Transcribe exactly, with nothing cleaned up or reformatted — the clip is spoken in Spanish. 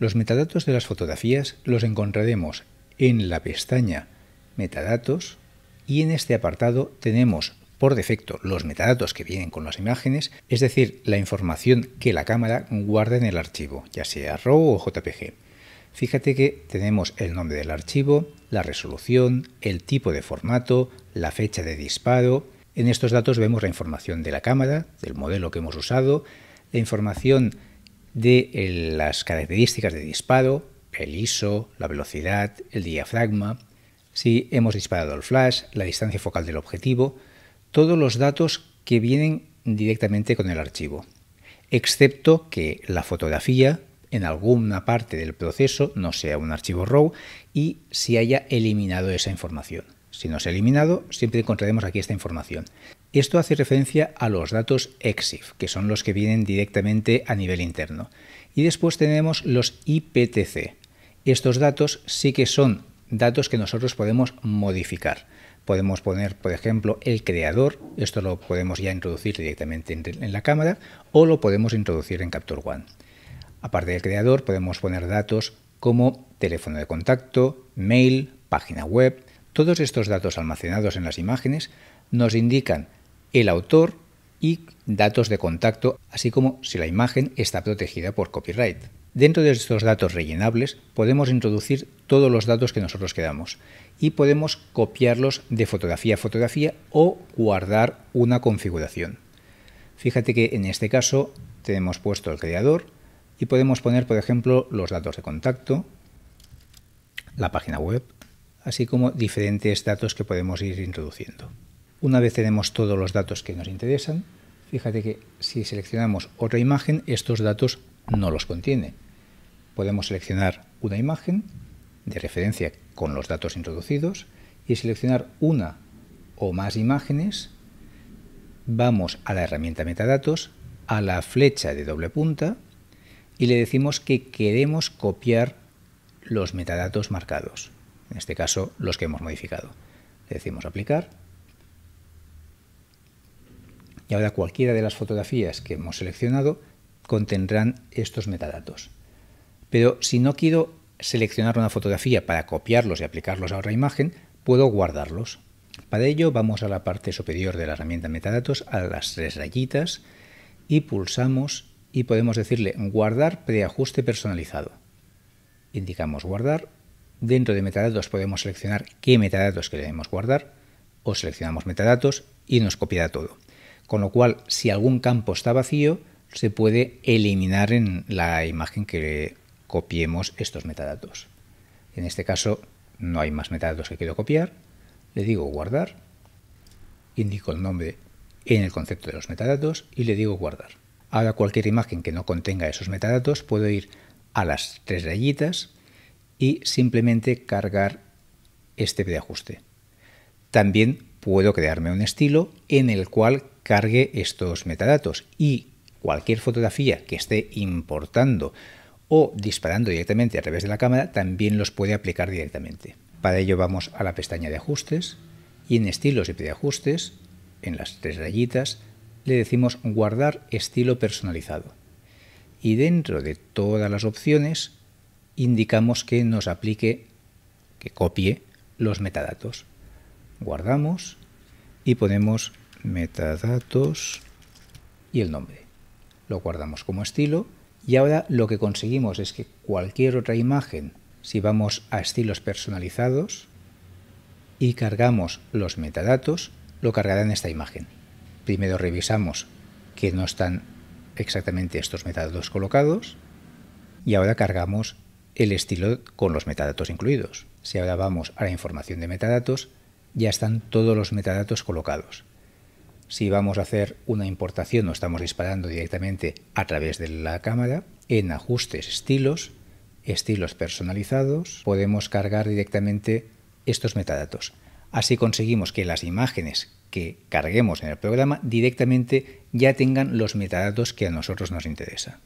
Los metadatos de las fotografías los encontraremos en la pestaña Metadatos y en este apartado tenemos por defecto los metadatos que vienen con las imágenes, es decir, la información que la cámara guarda en el archivo, ya sea RAW o J P G. Fíjate que tenemos el nombre del archivo, la resolución, el tipo de formato, la fecha de disparo. En estos datos vemos la información de la cámara, del modelo que hemos usado, la información de las características de disparo, el I S O, la velocidad, el diafragma, si hemos disparado el flash, la distancia focal del objetivo, todos los datos que vienen directamente con el archivo, excepto que la fotografía en alguna parte del proceso no sea un archivo RAW y se haya eliminado esa información. Si no se ha eliminado, siempre encontraremos aquí esta información. Esto hace referencia a los datos EXIF, que son los que vienen directamente a nivel interno. Y después tenemos los I P T C. Estos datos sí que son datos que nosotros podemos modificar. Podemos poner, por ejemplo, el creador, esto lo podemos ya introducir directamente en la cámara o lo podemos introducir en Capture One. Aparte del creador, podemos poner datos como teléfono de contacto, mail, página web. Todos estos datos almacenados en las imágenes nos indican el autor y datos de contacto, así como si la imagen está protegida por copyright. Dentro de estos datos rellenables podemos introducir todos los datos que nosotros queramos y podemos copiarlos de fotografía a fotografía o guardar una configuración. Fíjate que en este caso tenemos puesto el creador y podemos poner, por ejemplo, los datos de contacto, la página web, así como diferentes datos que podemos ir introduciendo. Una vez tenemos todos los datos que nos interesan, fíjate que si seleccionamos otra imagen, estos datos no los contiene. Podemos seleccionar una imagen de referencia con los datos introducidos y seleccionar una o más imágenes. Vamos a la herramienta metadatos, a la flecha de doble punta y le decimos que queremos copiar los metadatos marcados, en este caso los que hemos modificado. Le decimos aplicar y ahora cualquiera de las fotografías que hemos seleccionado contendrán estos metadatos. Pero si no quiero seleccionar una fotografía para copiarlos y aplicarlos a otra imagen, puedo guardarlos. Para ello vamos a la parte superior de la herramienta metadatos, a las tres rayitas, y pulsamos y podemos decirle guardar preajuste personalizado. Indicamos guardar. Dentro de metadatos podemos seleccionar qué metadatos queremos guardar o seleccionamos metadatos y nos copiará todo. Con lo cual, si algún campo está vacío, se puede eliminar en la imagen que copiemos estos metadatos. En este caso no hay más metadatos que quiero copiar. Le digo guardar, indico el nombre en el concepto de los metadatos y le digo guardar. Ahora cualquier imagen que no contenga esos metadatos puedo ir a las tres rayitas y simplemente cargar este preajuste. También puedo crearme un estilo en el cual cargue estos metadatos y cualquier fotografía que esté importando o disparando directamente a través de la cámara también los puede aplicar directamente. Para ello vamos a la pestaña de ajustes y en estilos y preajustes, en las tres rayitas, le decimos guardar estilo personalizado. Y dentro de todas las opciones indicamos que nos aplique, que copie los metadatos. Guardamos y ponemos metadatos y el nombre. Lo guardamos como estilo y ahora lo que conseguimos es que cualquier otra imagen, si vamos a estilos personalizados y cargamos los metadatos, lo cargará en esta imagen. Primero revisamos que no están exactamente estos metadatos colocados y ahora cargamos el estilo con los metadatos incluidos. Si ahora vamos a la información de metadatos, ya están todos los metadatos colocados. Si vamos a hacer una importación o estamos disparando directamente a través de la cámara, en ajustes estilos, estilos personalizados, podemos cargar directamente estos metadatos. Así conseguimos que las imágenes que carguemos en el programa directamente ya tengan los metadatos que a nosotros nos interesa.